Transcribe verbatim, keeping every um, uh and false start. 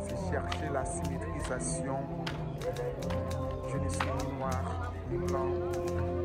C'est chercher la symétrisation. Je ne suis ni noir, ni blanc.